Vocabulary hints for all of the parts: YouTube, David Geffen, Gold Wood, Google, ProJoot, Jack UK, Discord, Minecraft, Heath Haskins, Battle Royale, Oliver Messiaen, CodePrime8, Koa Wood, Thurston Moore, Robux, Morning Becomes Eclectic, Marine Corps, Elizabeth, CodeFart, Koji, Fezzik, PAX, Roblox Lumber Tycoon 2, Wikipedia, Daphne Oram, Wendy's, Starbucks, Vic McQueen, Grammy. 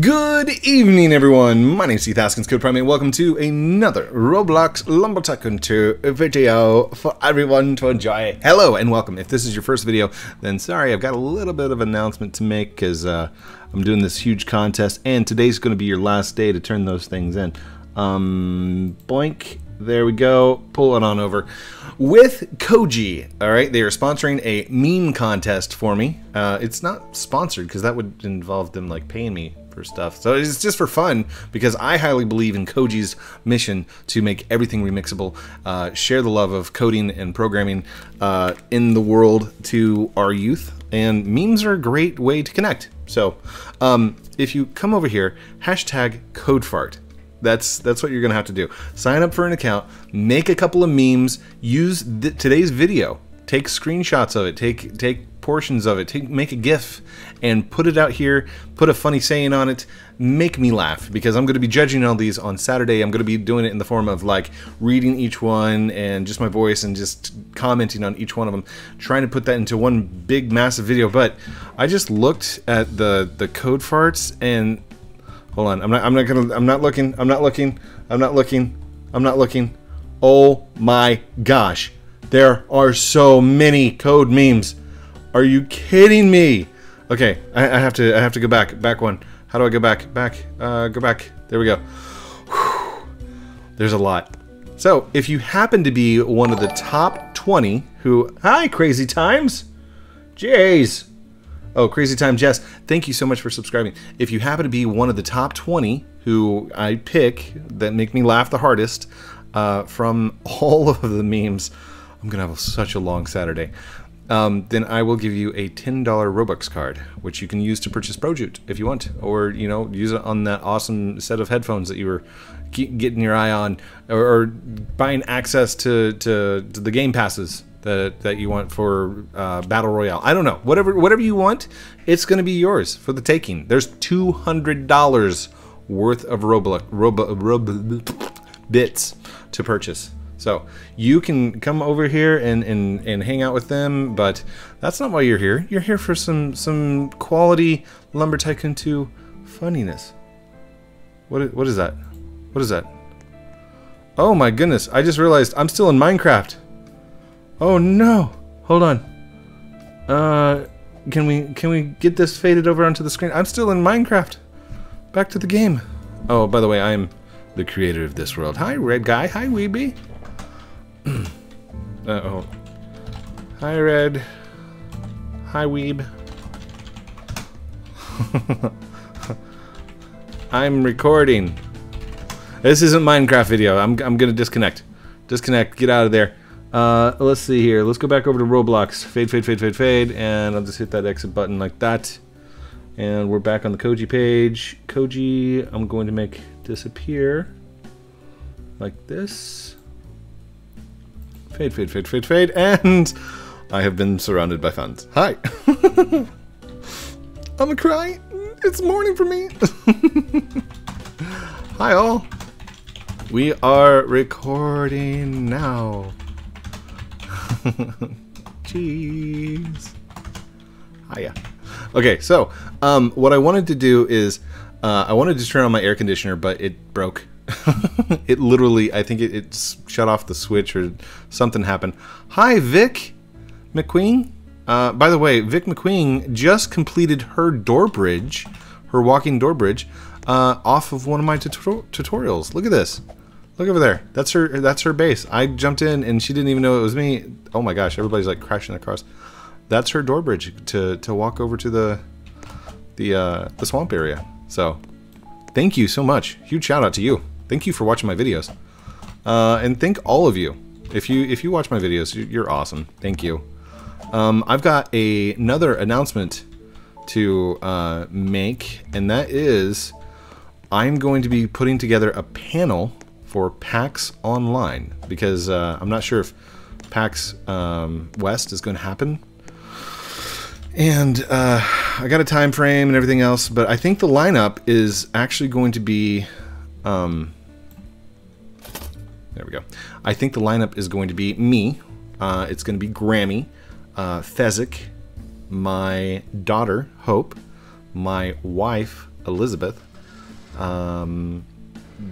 Good evening, everyone. My name is Heath Haskins, CodePrime8. Welcome to another Roblox Lumber Tycoon 2 video for everyone to enjoy. Hello and welcome. If this is your first video, then sorry, I've got a little bit of announcement to make because I'm doing this huge contest, and today's going to be your last day to turn those things in. Boink. There we go. Pull it on over. With Koji, all right, they are sponsoring a meme contest for me. It's not sponsored because that would involve them like paying me for stuff. So it's just for fun because I highly believe in Koji's mission to make everything remixable, share the love of coding and programming in the world to our youth, and memes are a great way to connect. So if you come over here, hashtag CodeFart. That's what you're gonna have to do. Sign up for an account, make a couple of memes, use today's video, take screenshots of it, take portions of it, make a GIF and put it out here, put a funny saying on it, make me laugh, because I'm going to be judging all these on Saturday. I'm going to be doing it in the form of like reading each one and just my voice and just commenting on each one of them, trying to put that into one big massive video. But I just looked at the code farts and hold on, I'm not looking. Oh my gosh, there are so many code memes. Are you kidding me? Okay, I have to go back one. How do I go back? Go back. There we go. Whew. There's a lot. So if you happen to be one of the top 20 who, hi, Crazy Times. Jeez. Oh, Crazy Time Jess, thank you so much for subscribing. If you happen to be one of the top 20 who I pick that make me laugh the hardest from all of the memes, I'm gonna have such a long Saturday. Then I will give you a $10 Robux card, which you can use to purchase ProJoot if you want, or, you know, use it on that awesome set of headphones that you were getting your eye on, or buying access to the game passes that you want for Battle Royale. I don't know, whatever you want, it's going to be yours for the taking. There's $200 worth of Robux bits to purchase. So you can come over here and hang out with them, but that's not why you're here. You're here for some quality Lumber Tycoon 2 funniness. What is that? What is that? Oh my goodness, I just realized I'm still in Minecraft. Oh no, hold on. Can we get this faded over onto the screen? I'm still in Minecraft. Back to the game. Oh, by the way, I'm the creator of this world. Hi, Red Guy. Hi, Weeby. Uh-oh. Hi, Red. Hi, Weeb. I'm recording. This isn't Minecraft video. I'm gonna disconnect. Disconnect. Get out of there. Let's see here. Let's go back over to Roblox. Fade, fade, fade, fade, fade. And I'll just hit that exit button like that. And we're back on the Koji page. Koji, I'm going to make disappear like this. Fade, fade, fade, fade, fade, and I have been surrounded by fans. Hi. I'm gonna cry. It's morning for me. Hi, all. We are recording now. Jeez. Hiya. Okay, so what I wanted to do is I wanted to turn on my air conditioner, but it broke. It literally, I think it shut off the switch or something happened. Hi, Vic McQueen. By the way, Vic McQueen just completed her door bridge, her walking door bridge, off of one of my tutorials. Look at this. Look over there. That's her base. I jumped in and she didn't even know it was me. Oh my gosh, everybody's like crashing across. That's her door bridge to walk over to the swamp area. So thank you so much. Huge shout out to you. Thank you for watching my videos, and thank all of you. If you watch my videos, you're awesome. Thank you. I've got another announcement to make, and that is I'm going to be putting together a panel for PAX Online because I'm not sure if PAX West is going to happen, and I got a time frame and everything else. But I think the lineup is actually going to be. There we go. I think the lineup is going to be me. It's going to be Grammy, Fezzik, my daughter Hope, my wife Elizabeth.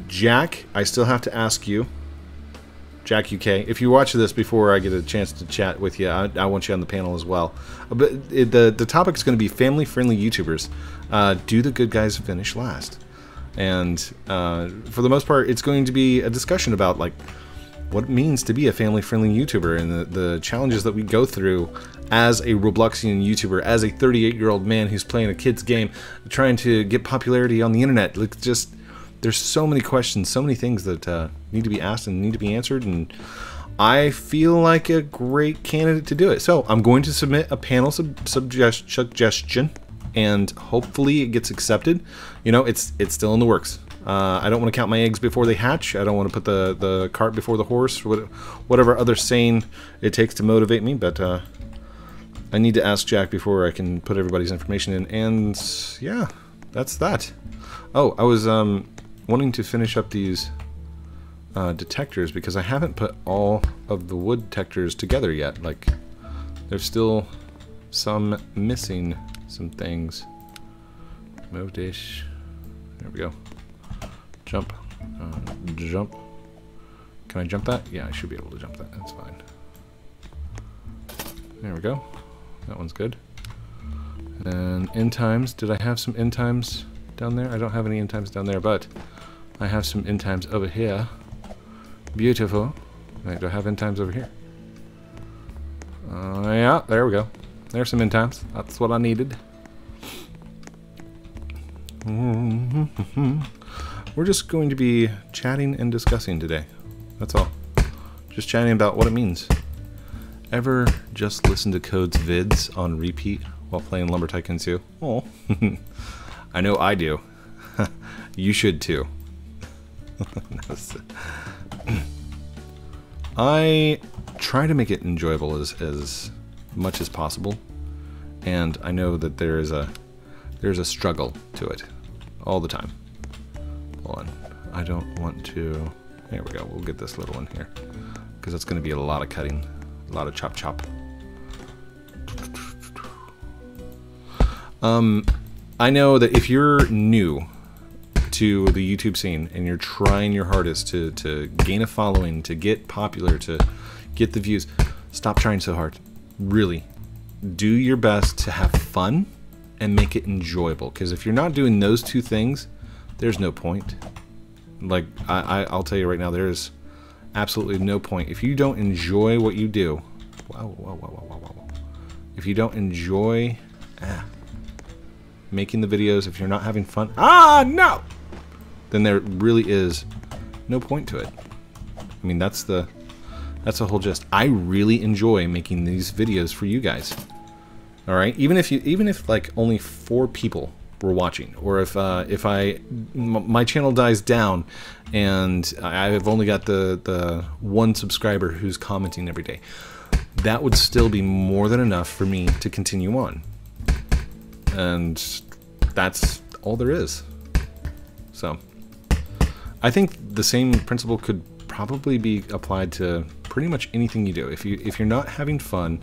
Jack, I still have to ask you. Jack UK, if you watch this before I get a chance to chat with you, I want you on the panel as well. But the topic is going to be family-friendly YouTubers. Do the good guys finish last? And for the most part, it's going to be a discussion about like what it means to be a family-friendly YouTuber and the challenges that we go through as a Robloxian YouTuber, as a 38-year-old man who's playing a kid's game, trying to get popularity on the internet. Like, just... there's so many questions, so many things that need to be asked and need to be answered, and I feel like a great candidate to do it. So I'm going to submit a panel suggestion, and hopefully it gets accepted. You know, it's still in the works. I don't want to count my eggs before they hatch. I don't want to put the cart before the horse, whatever other saying it takes to motivate me, but I need to ask Jack before I can put everybody's information in, and yeah, that's that. Oh, I was... wanting to finish up these detectors because I haven't put all of the wood detectors together yet. Like, there's still some missing, some things. Move dish. There we go. Jump. Jump. Can I jump that? Yeah, I should be able to jump that. That's fine. There we go. That one's good. And end times. Did I have some end times down there? I don't have any end times down there, but I have some end times over here. Beautiful. I don't have end times over here. Yeah, there we go. There's some end times. That's what I needed. We're just going to be chatting and discussing today. That's all. Just chatting about what it means. Ever just listen to Code's vids on repeat while playing Lumber Tycoon 2? Oh. I know I do. You should too. I try to make it enjoyable as much as possible, and I know that there's a struggle to it all the time. Hold on, I don't want to. There we go. We'll get this little one here because that's going to be a lot of cutting, a lot of chop chop. I know that if you're new to the YouTube scene and you're trying your hardest to gain a following, to get popular, to get the views, stop trying so hard. Really. Do your best to have fun and make it enjoyable. Because if you're not doing those two things, there's no point. Like, I'll tell you right now, there's absolutely no point. If you don't enjoy what you do... Wow, wow, wow, wow, wow, wow. If you don't enjoy... making the videos, if you're not having fun, no, then there really is no point to it. I mean, that's the whole gist. I really enjoy making these videos for you guys. All right, even if like only 4 people were watching, or if my channel dies down and I've only got the one subscriber who's commenting every day, that would still be more than enough for me to continue on. And that's all there is. So I think the same principle could probably be applied to pretty much anything you do. If you're not having fun,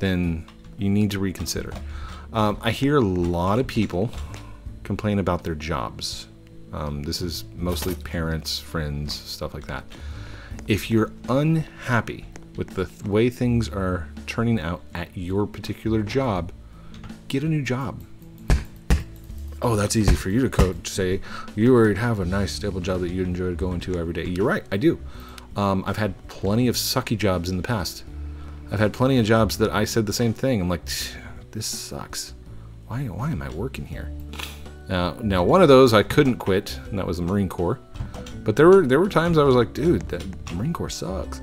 then you need to reconsider. I hear a lot of people complain about their jobs. This is mostly parents, friends, stuff like that. If you're unhappy with the way things are turning out at your particular job, get a new job. Oh, that's easy for you to coach. Say you already have a nice stable job that you enjoy going to every day. You're right, I do. I've had plenty of sucky jobs in the past. I've had plenty of jobs that I said the same thing. I'm like, this sucks. Why am I working here? Now one of those I couldn't quit, and that was the Marine Corps. But there were times I was like, dude, that Marine Corps sucks.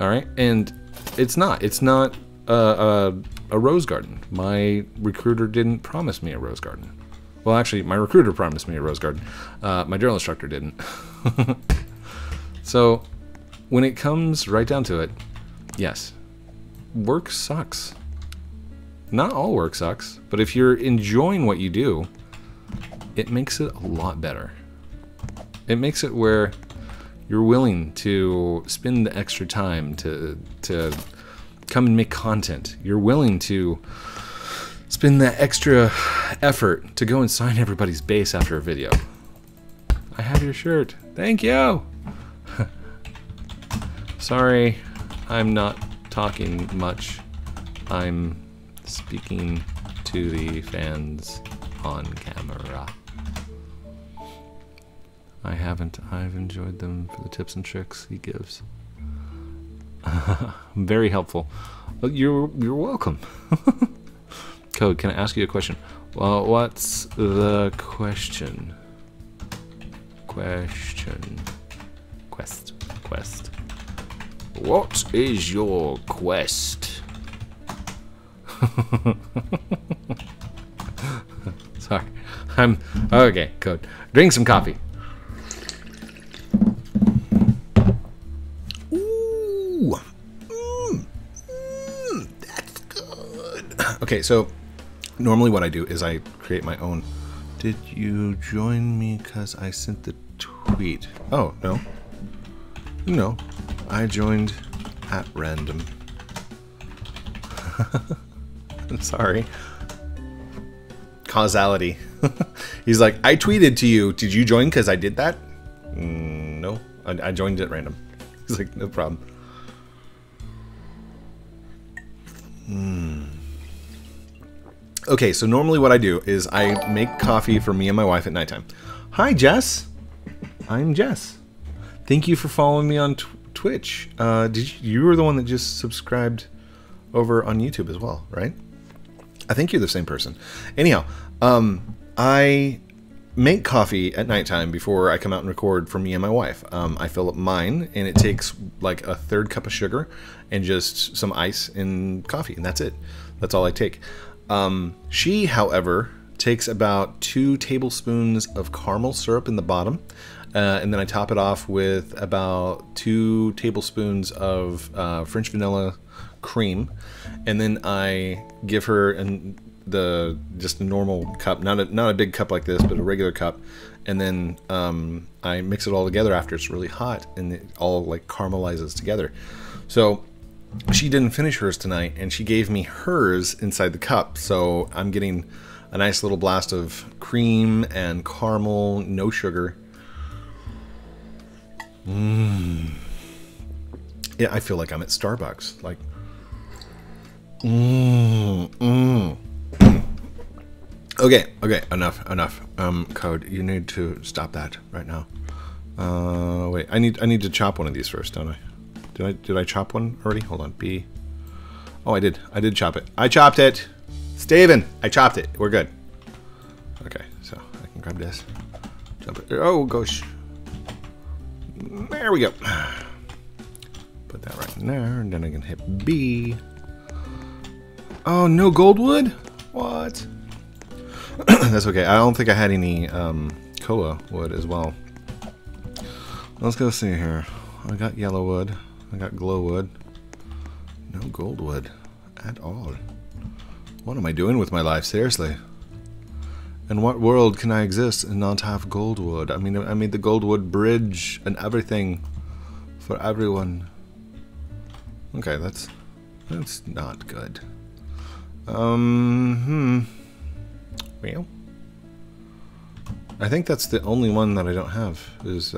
All right, and it's not a rose garden. My recruiter didn't promise me a rose garden. Well, actually, my recruiter promised me a rose garden. My drill instructor didn't. So, when it comes right down to it, yes, work sucks. Not all work sucks, but if you're enjoying what you do, it makes it a lot better. It makes it where you're willing to spend the extra time to come and make content. You're willing to spend that extra effort to go and sign everybody's base after a video. I have your shirt. Thank you. Sorry, I'm not talking much. I'm speaking to the fans on camera. I haven't. I've enjoyed them for the tips and tricks he gives. Very helpful. You're welcome. Code, can I ask you a question? Well, what's the question? Quest. What is your quest? Sorry, I'm okay. Code, drink some coffee. Ooh, that's good. Okay, so normally what I do is I create my own. Did you join me because I sent the tweet? Oh, no. No. I joined at random. I'm sorry. Causality. He's like, I tweeted to you. Did you join because I did that? No. I joined at random. He's like, no problem. Okay, so normally what I do is I make coffee for me and my wife at nighttime. Hi, Jess. I'm Jess. Thank you for following me on Twitch. You were the one that just subscribed over on YouTube as well, right? I think you're the same person. Anyhow, I make coffee at nighttime before I come out and record for me and my wife. I fill up mine, and it takes like a third cup of sugar and just some ice and coffee, and that's it. That's all I take. She, however, takes about 2 tablespoons of caramel syrup in the bottom, and then I top it off with about 2 tablespoons of French vanilla cream, and then I give her just a normal cup, not a big cup like this, but a regular cup, and then I mix it all together after it's really hot, and it all like caramelizes together. So she didn't finish hers tonight, and she gave me hers inside the cup, so I'm getting a nice little blast of cream and caramel, no sugar. Yeah, I feel like I'm at Starbucks. Like, Okay, enough. Code, you need to stop that right now. Wait, I need to chop one of these first, don't I? Did I chop one already? Hold on, B. Oh, I did chop it. I chopped it! Steven, I chopped it. We're good. Okay, so I can grab this. Jump it. Oh, gosh. There we go. Put that right in there, and then I can hit B. Oh, no gold wood? What? That's okay. I don't think I had any Koa wood as well. Let's go see here. I got yellow wood, I got glow wood, no gold wood at all. What am I doing with my life, seriously? In what world can I exist and not have gold wood? I mean, I made the gold wood bridge and everything for everyone. Okay, that's not good. Well, I think that's the only one that I don't have is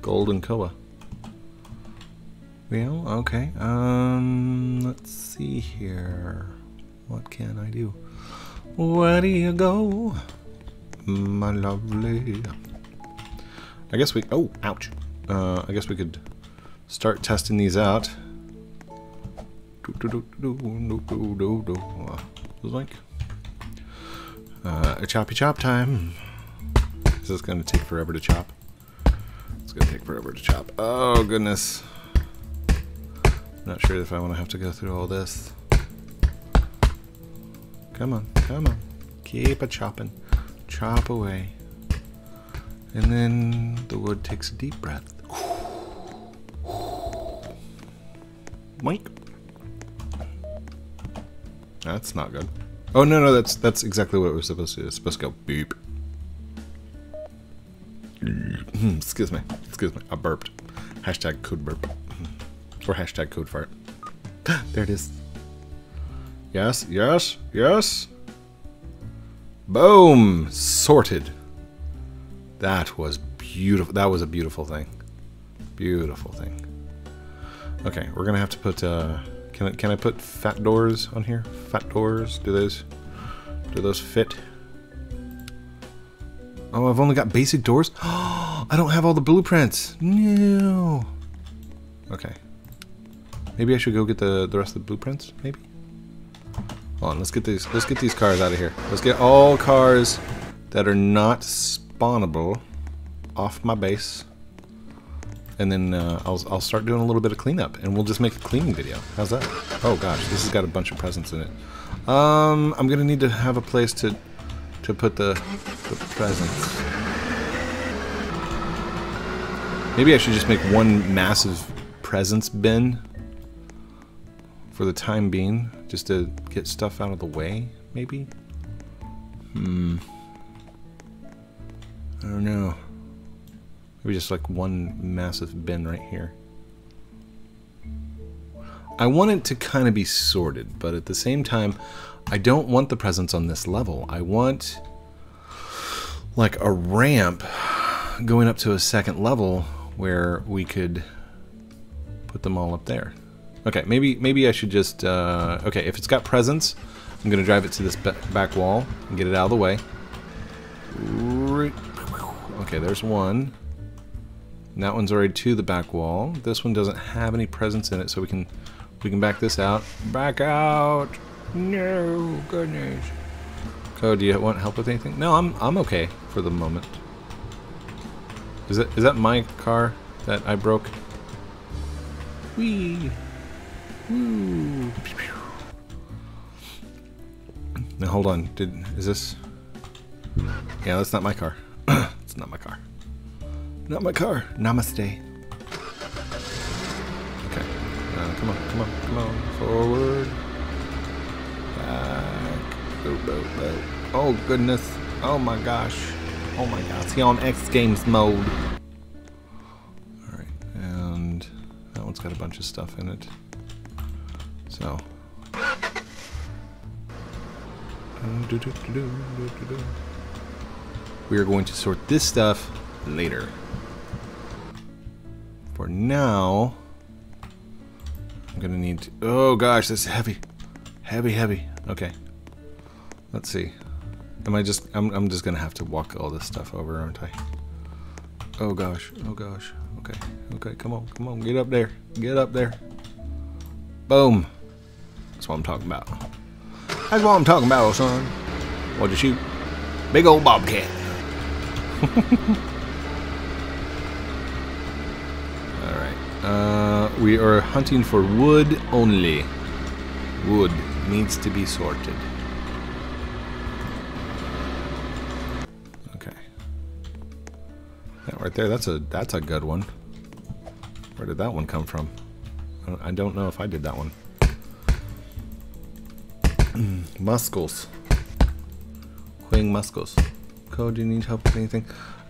gold and Koa. Well, okay, let's see here. What can I do? Where do you go, my lovely? I guess we, oh, ouch. I guess we could start testing these out. Like, a choppy chop time. This is gonna take forever to chop. It's gonna take forever to chop. Oh, goodness. Not sure if I want to have to go through all this. Come on, come on. Keep a chopping. Chop away. And then the wood takes a deep breath. Moink. That's not good. Oh no, that's exactly what it was supposed to do. It's supposed to go beep. Excuse me. I burped. Hashtag could burp. Or hashtag CodeFart. There it is. Yes. Boom! Sorted. That was beautiful. That was a beautiful thing. Beautiful thing. Okay, we're gonna have to put, can I put fat doors on here? Fat doors, do those fit? Oh, I've only got basic doors? Oh, I don't have all the blueprints. No. Okay. Maybe I should go get the rest of the blueprints, maybe? Hold on, let's get these cars out of here. Let's get all cars that are not spawnable off my base. And then I'll start doing a little bit of cleanup, and we'll just make a cleaning video. How's that? Oh gosh, this has got a bunch of presents in it. I'm gonna need to have a place to put the presents. Maybe I should just make one massive presents bin for the time being, just to get stuff out of the way. Maybe. I don't know. Maybe just like one massive bin right here. I want it to kind of be sorted, but at the same time, I don't want the presents on this level. I want like a ramp going up to a second level where we could put them all up there. Okay, maybe I should just, okay, if it's got presents, I'm gonna drive it to this back wall and get it out of the way. Okay, there's one. And that one's already to the back wall. This one doesn't have any presents in it, so we can back this out. Back out! No, goodness. Oh, do you want help with anything? No, I'm okay for the moment. Is that my car that I broke? Whee! Woo! Now hold on. Is this? Yeah, that's not my car. It's not my car. Not my car. Namaste. Okay. Come on, come on, come on. Forward. Back. Oh, goodness. Oh, my gosh. Oh, my gosh. He's on X Games mode. All right. And that one's got a bunch of stuff in it. So. We are going to sort this stuff later. For now, I'm gonna need to, oh gosh, this is heavy. Heavy, heavy. Okay. Let's see. I'm just gonna have to walk all this stuff over, aren't I? Oh gosh, oh gosh. Okay, okay, come on, come on, get up there. Get up there. Boom. That's what I'm talking about. That's what I'm talking about, son. What'd you shoot? Big old bobcat. We are hunting for wood only. Wood needs to be sorted. Okay. That right there, that's a good one. Where did that one come from? I don't know if I did that one. Muscles. Quing muscles. Code, do you need help with anything?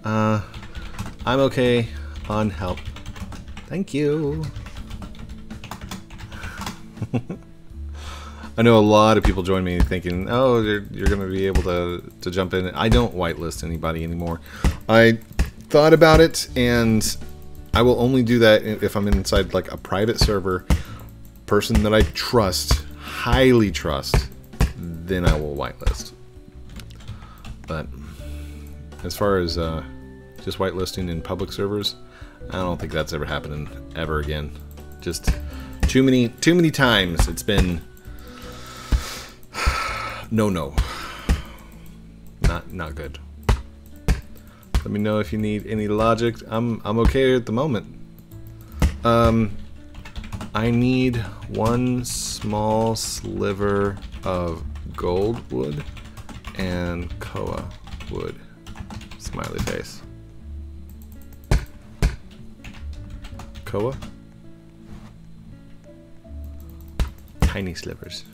I'm okay on help. Thank you. I know a lot of people join me thinking, oh, you're going to be able to jump in. I don't whitelist anybody anymore. I thought about it, and I will only do that if I'm inside like a private server, person that I trust, highly trust, then I will whitelist. But as far as just whitelisting in public servers, I don't think that's ever happening ever again. Just too many times it's been no. Not good. Let me know if you need any logic. I'm okay at the moment. I need one small sliver of gold wood and koa wood. Smiley face. Koa? Tiny slivers.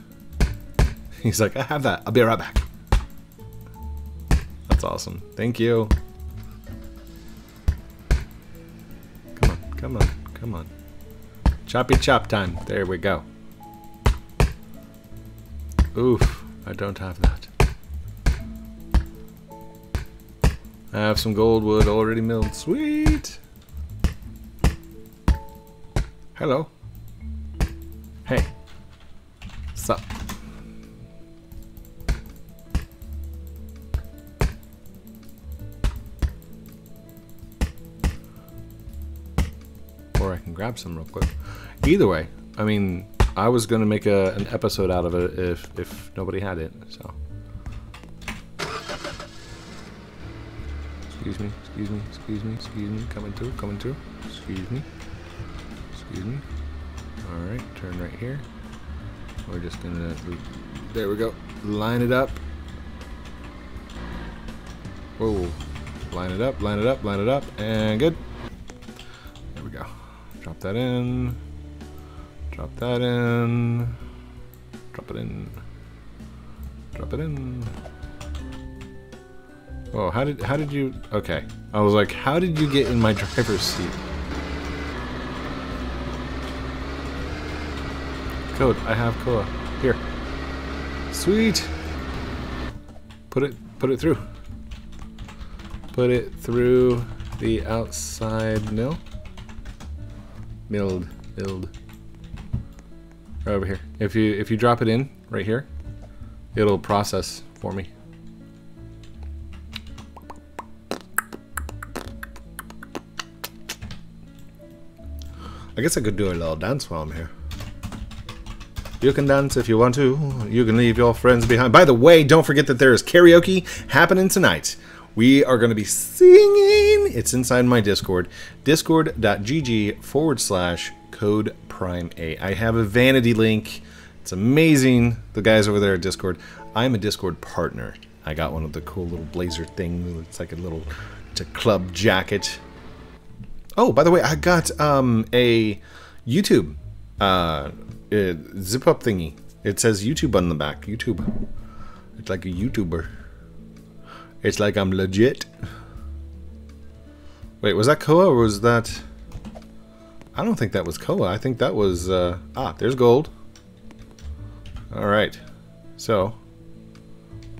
He's like, I have that. I'll be right back. That's awesome. Thank you. Come on, come on, come on. Choppy chop time. There we go. Oof, I don't have that. I have some gold wood already milled. Sweet! Hello. Hey. Sup? Or I can grab some real quick. Either way, I mean, I was gonna make an episode out of it if nobody had it, so. Excuse me, excuse me, excuse me, excuse me, coming through, coming through, excuse me, excuse me. Alright, turn right here. We're just gonna, there we go, line it up. Whoa, line it up, line it up, line it up, and good. There we go. Drop that in, drop that in, drop it in, drop it in. Whoa, how did you... Okay. I was like, how did you get in my driver's seat? Code, I have Koa. Here. Sweet! Put it through. Put it through the outside mill. Milled. Right over here. If you drop it in, right here, it'll process for me. I guess I could do a little dance while I'm here. You can dance if you want to. You can leave your friends behind. By the way, don't forget that there is karaoke happening tonight. We are going to be singing. It's inside my Discord. discord.gg/CodePrime8. I have a vanity link. It's amazing. The guys over there at Discord. I'm a Discord partner. I got one of the cool little blazer things. It's like a little club jacket. Oh, by the way, I got a YouTube zip-up thingy. It says YouTube on the back. YouTube. It's like a YouTuber. It's like I'm legit. Wait, was that Koa or was that... I don't think that was Koa. I think that was... Ah, there's gold. Alright. So...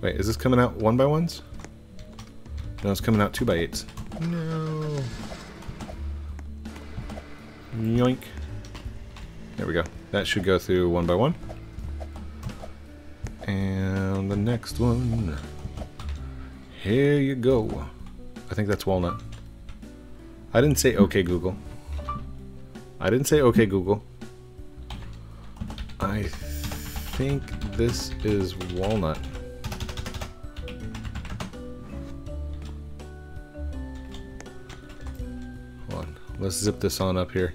Wait, is this coming out 1x1s? No, it's coming out 2x8s. No... Yoink. There we go. That should go through 1x1. And the next one. Here you go. I think that's walnut. I didn't say okay Google. I didn't say okay Google. I think this is walnut. Hold on. Let's zip this on up here.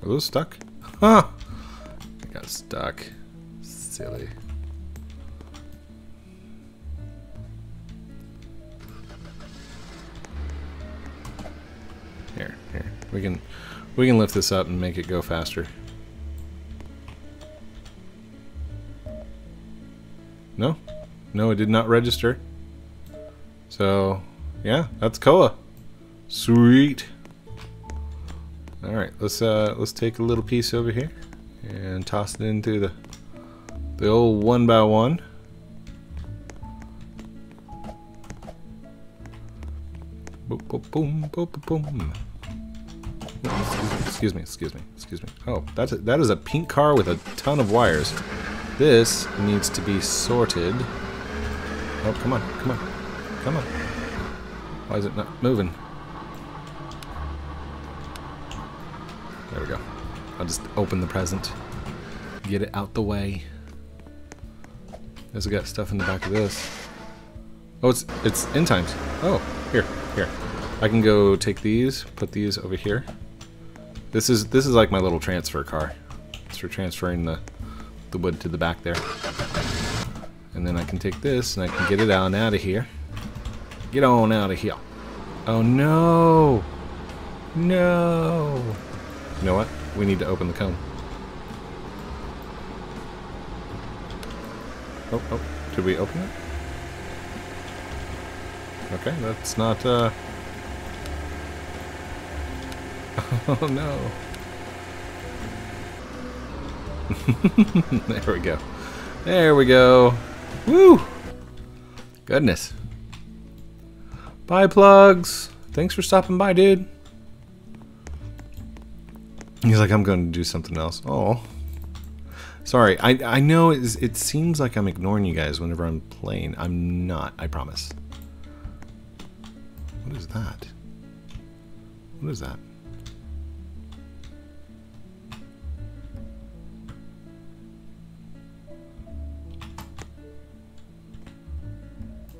Are those stuck? Huh! I got stuck. Silly. Here, here. We can lift this up and make it go faster. No? No, it did not register. So, yeah, that's Koa. Sweet. All right, let's take a little piece over here and toss it into the old 1x1. Boom, boom, boom, boom, boom. Excuse me, excuse me, excuse me. Oh, that is a pink car with a ton of wires. This needs to be sorted. Oh, come on, come on, come on. Why is it not moving? There we go. I'll just open the present. Get it out the way. There's got stuff in the back of this. Oh, it's end times. Oh, here, here. I can go take these, put these over here. This is like my little transfer car. It's for transferring the wood to the back there. And then I can take this and I can get it on out of here. Get on out of here. Oh no! No! You know what? We need to open the cone. Oh, oh. Did we open it? Okay, that's not, Oh, no. There we go. There we go. Woo! Goodness. Bye, Plugs. Thanks for stopping by, dude. He's like, I'm going to do something else. Oh. Sorry, I know it seems like I'm ignoring you guys whenever I'm playing. I'm not, I promise. What is that? What is that?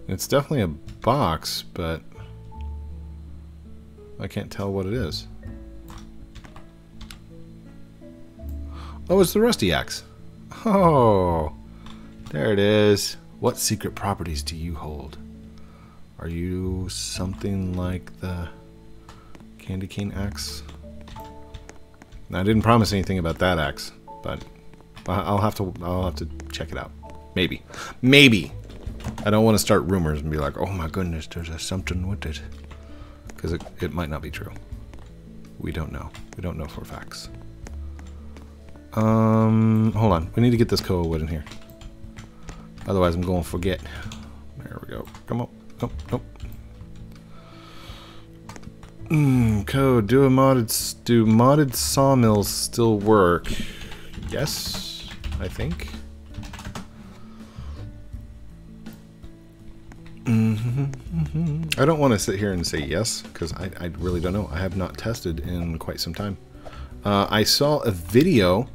It's definitely a box, but I can't tell what it is. Oh, it's the rusty axe. Oh, there it is. What secret properties do you hold? Are you something like the candy cane axe? Now, I didn't promise anything about that axe, but I'll have to check it out. Maybe. Maybe. I don't want to start rumors and be like, oh my goodness, there's something with it. Because it might not be true. We don't know. We don't know for facts. Hold on. We need to get this Koa Wood in here. Otherwise, I'm going to forget. There we go. Come on. Nope, nope. Code, do modded sawmills still work? Yes, I think. I don't want to sit here and say yes, because I really don't know. I have not tested in quite some time. I saw a video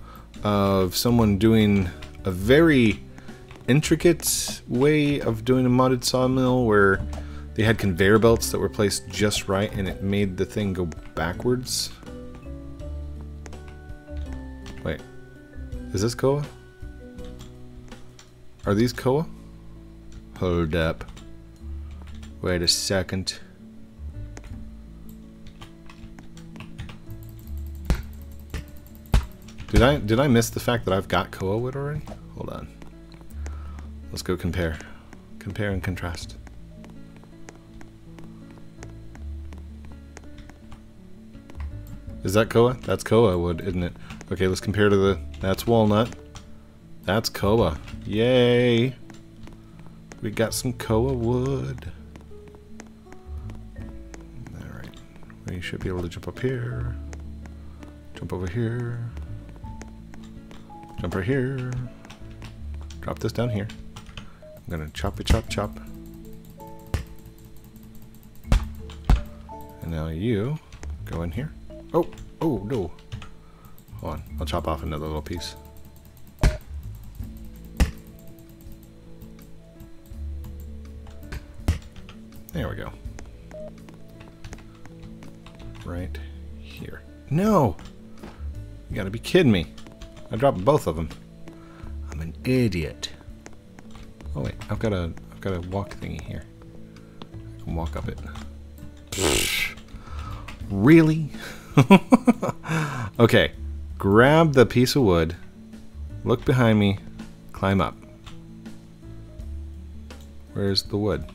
of someone doing a very intricate way of doing a modded sawmill where they had conveyor belts that were placed just right and it made the thing go backwards. Wait, is this Koa? Are these Koa? Hold up. Wait a second. Did I miss the fact that I've got Koa Wood already? Hold on. Let's go compare. Compare and contrast. Is that Koa? That's Koa Wood, isn't it? Okay, let's compare to the... That's walnut. That's Koa. Yay! We got some Koa Wood. Alright. We should be able to jump up here. Jump over here. Jump right here. Drop this down here. I'm gonna chop. And now you go in here. Oh, oh no. Hold on, I'll chop off another little piece. There we go. Right here. No! You gotta be kidding me. I dropped both of them. I'm an idiot. Oh wait, I've got a walk thingy here. I can walk up it. Really? Okay. Grab the piece of wood. Look behind me. Climb up. Where's the wood?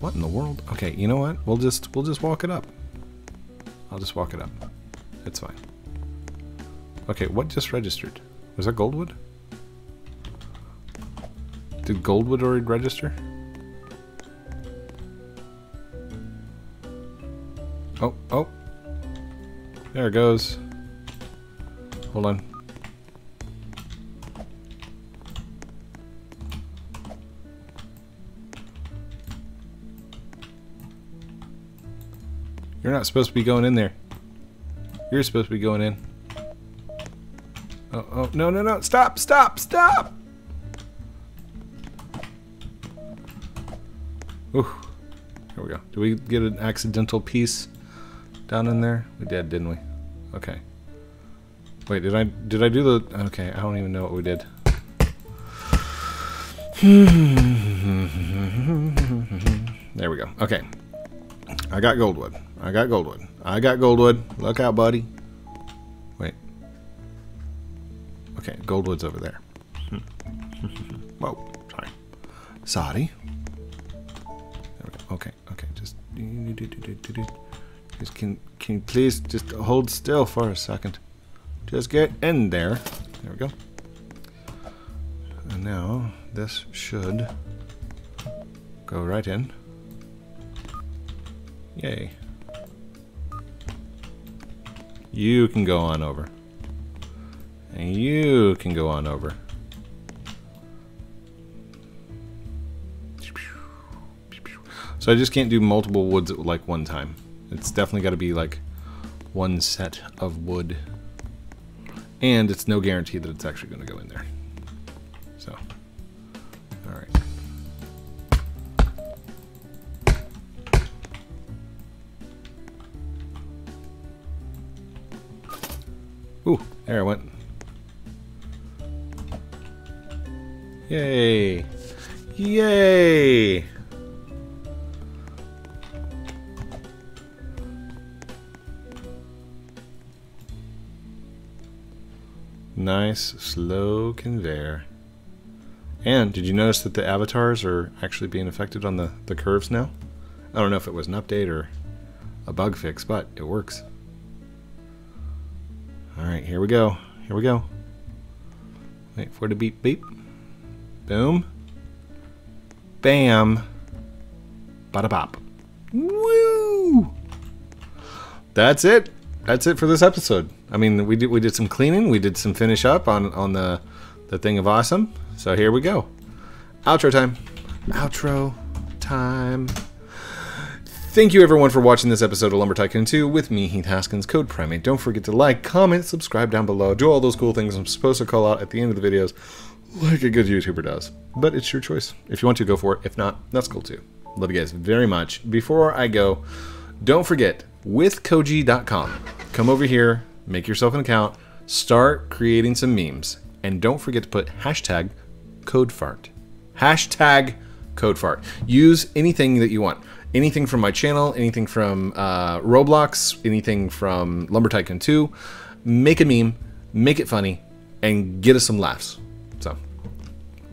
What in the world? Okay, you know what? We'll just walk it up. I'll just walk it up. It's fine. Okay, what just registered? Was that Gold Wood? Did Gold Wood already register? Oh, oh. There it goes. Hold on. You're not supposed to be going in there. You're supposed to be going in. Oh, oh, no, no, no. Stop, stop, stop. Ooh, here we go. Did we get an accidental piece down in there? We did, didn't we? Okay. Wait, did I do the... Okay, I don't even know what we did. There we go. Okay. I got Gold Wood. I got Gold Wood. I got Gold Wood. Look out, buddy. Wait. Okay, Gold Wood's over there. Whoa, sorry. Sorry. Okay, okay, just can you please just hold still for a second? Just get in there. There we go. And And now this should go right in. Yay. You can go on over. And you can go on over. So I just can't do multiple woods at like one time. It's definitely got to be like one set of wood. And it's no guarantee that it's actually going to go in there. So, all right. Ooh, there I went. Yay. Yay. Nice, slow conveyor. And did you notice that the avatars are actually being affected on the curves now? I don't know if it was an update or a bug fix, but it works. All right, here we go. Here we go. Wait for the beep beep. Boom. Bam. Bada bop. Woo! That's it. That's it for this episode. I mean, we did some cleaning, we did some finish up on the thing of awesome. So here we go. Outro time. Outro time. Thank you everyone for watching this episode of Lumber Tycoon 2 with me, Heath Haskins, CodePrime8. Don't forget to like, comment, subscribe down below. Do all those cool things I'm supposed to call out at the end of the videos like a good YouTuber does. But it's your choice. If you want to, go for it. If not, that's cool too. Love you guys very much. Before I go, don't forget, with Koji.com, come over here, make yourself an account, start creating some memes, and don't forget to put hashtag CodeFart. Hashtag CodeFart. Use anything that you want. Anything from my channel, anything from Roblox, anything from Lumber Tycoon 2. Make a meme, make it funny, and get us some laughs. So,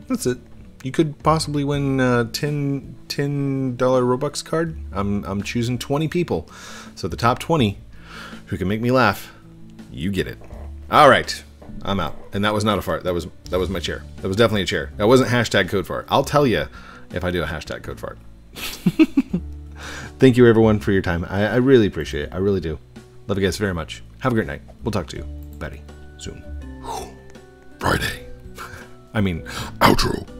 that's it. You could possibly win a $10 Robux card. I'm choosing 20 people. So the top 20 who can make me laugh, you get it. All right, I'm out. And that was not a fart. That was my chair. That was definitely a chair. That wasn't hashtag CodeFart. I'll tell you if I do a hashtag CodeFart. Thank you everyone for your time. I really appreciate it. I really do. Love you guys very much. Have a great night. We'll talk to you, Betty, soon. Friday. I mean, outro.